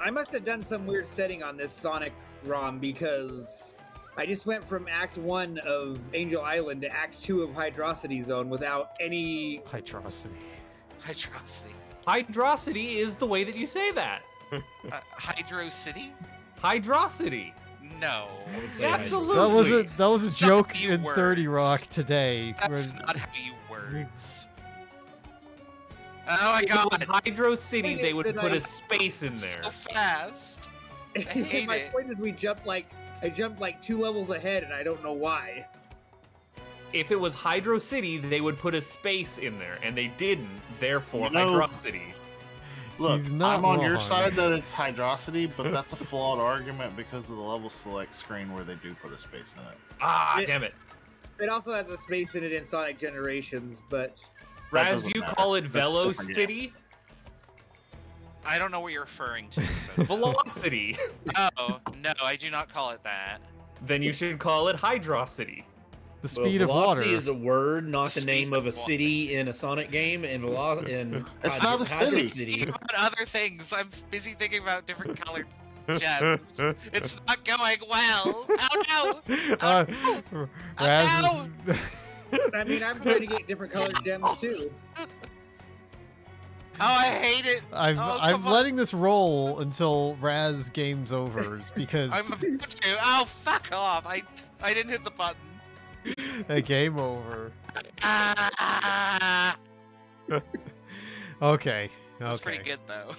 I must have done some weird setting on this Sonic ROM because I just went from Act 1 of Angel Island to Act 2 of Hydrocity Zone without any... Hydrocity. Hydrocity is the way that you say that. Hydrocity? Hydrocity. No. Absolutely. That was a joke in 30 Rock today. That's not how you words. Oh my god. If it was Hydrocity, they would put a space in there. So fast. I hate my it. Point is I jumped like 2 levels ahead and I don't know why. If it was Hydrocity, they would put a space in there, and they didn't, therefore Hydrocity. Look, I'm on your side that it's Hydrocity, but that's a flawed argument because of the level select screen where they do put a space in it. Ah, damn it. It also has a space in it in Sonic Generations, but... Raz, you call it Velocity? I don't know what you're referring to. So Velocity! Oh, no, I do not call it that. Then you should call it Hydrocity. The speed of water is a word, not the name of a city in a Sonic game. And it's not a city. Thinking about other things. I'm busy thinking about different colored gems. It's not going well. Oh no! Oh no! Oh, no. I mean, I'm trying to get different colored gems too. Oh, I hate it. I'm letting this roll until Raz game's over because I'm about to. Oh, fuck off! I didn't hit the button. Game over. Okay. That's pretty good, though.